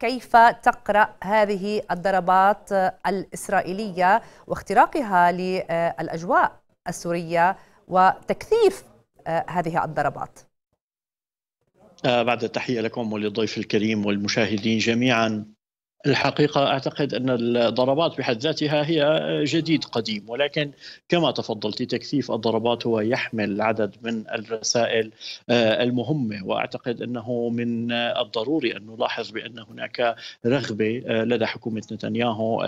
كيف تقرأ هذه الضربات الإسرائيلية واختراقها للأجواء السورية وتكثيف هذه الضربات؟ بعد التحية لكم وللضيف الكريم والمشاهدين جميعا، الحقيقة أعتقد أن الضربات بحد ذاتها هي جديد قديم، ولكن كما تفضلت تكثيف الضربات هو يحمل عدد من الرسائل المهمة، وأعتقد أنه من الضروري أن نلاحظ بأن هناك رغبة لدى حكومة نتنياهو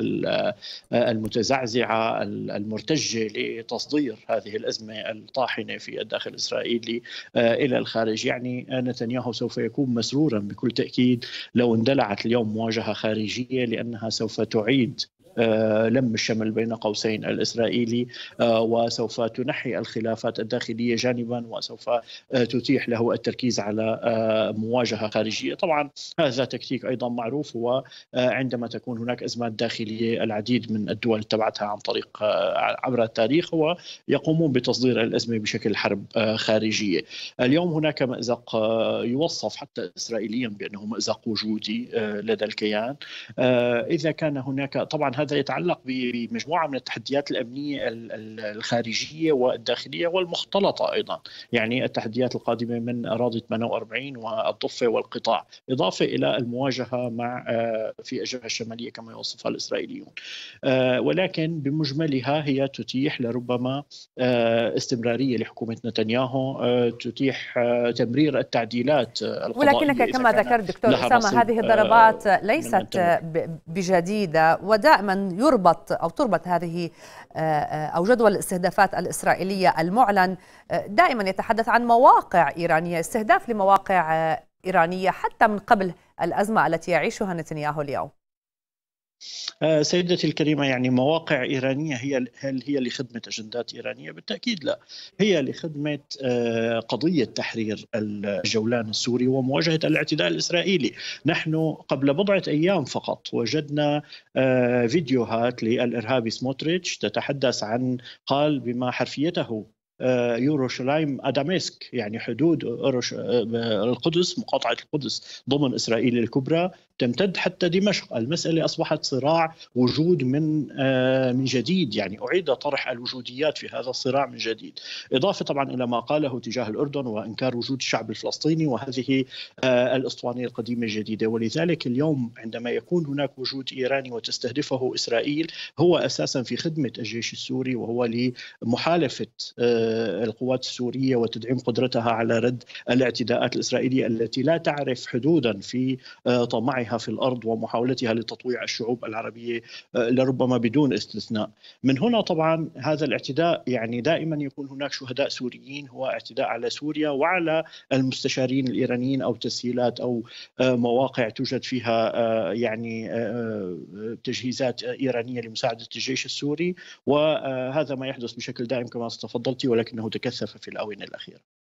المتزعزعة المرتجة لتصدير هذه الأزمة الطاحنة في الداخل الإسرائيلي إلى الخارج. يعني نتنياهو سوف يكون مسرورا بكل تأكيد لو اندلعت اليوم مواجهة خارجية، لأنها سوف تعيد لم الشمل بين قوسين الإسرائيلي، وسوف تنحي الخلافات الداخلية جانبا، وسوف تتيح له التركيز على مواجهة خارجية. طبعا هذا تكتيك أيضا معروف، هو عندما تكون هناك أزمات داخلية العديد من الدول تبعتها عن طريق عبر التاريخ ويقومون بتصدير الأزمة بشكل حرب خارجية. اليوم هناك مأزق يوصف حتى إسرائيليا بأنه مأزق وجودي لدى الكيان. إذا كان هناك طبعا هذا يتعلق بمجموعة من التحديات الأمنية الخارجية والداخلية والمختلطة أيضا، يعني التحديات القادمة من أراضي 48 والضفة والقطاع، إضافة إلى المواجهة مع في الجبهة الشمالية كما يوصفها الإسرائيليون. ولكن بمجملها هي تتيح لربما استمرارية لحكومة نتنياهو، تتيح تمرير التعديلات القضائية. ولكنك كما ذكرت دكتور أسامة، هذه الضربات ليست بجديدة، ودائما من يربط أو تربط هذه أو جدول الاستهدافات الإسرائيلية المعلن دائما يتحدث عن مواقع إيرانية، استهداف لمواقع إيرانية حتى من قبل الأزمة التي يعيشها نتنياهو اليوم. سيدتي الكريمة، يعني مواقع إيرانية هل هي لخدمة أجندات إيرانية؟ بالتأكيد لا، هي لخدمة قضية تحرير الجولان السوري ومواجهة الاعتداء الإسرائيلي. نحن قبل بضعة أيام فقط وجدنا فيديوهات للإرهابي سموتريتش تتحدث عن، قال بما حرفيته، يوروشلايم ادامسك، يعني حدود القدس، مقاطعة القدس ضمن إسرائيل الكبرى تمتد حتى دمشق. المسألة أصبحت صراع وجود من جديد، يعني أعيد طرح الوجوديات في هذا الصراع من جديد، إضافة طبعا إلى ما قاله تجاه الأردن وإنكار وجود الشعب الفلسطيني وهذه الأسطوانية القديمة الجديدة. ولذلك اليوم عندما يكون هناك وجود إيراني وتستهدفه إسرائيل هو أساسا في خدمة الجيش السوري، وهو لمحالفة القوات السورية وتدعيم قدرتها على رد الاعتداءات الإسرائيلية التي لا تعرف حدودا في طمعها في الأرض ومحاولتها لتطويع الشعوب العربية لربما بدون استثناء. من هنا طبعا هذا الاعتداء، يعني دائما يكون هناك شهداء سوريين، هو اعتداء على سوريا وعلى المستشارين الإيرانيين أو تسهيلات أو مواقع توجد فيها يعني تجهيزات إيرانية لمساعدة الجيش السوري، وهذا ما يحدث بشكل دائم كما تفضلتي، ولكنه تكثف في الآونة الأخيرة.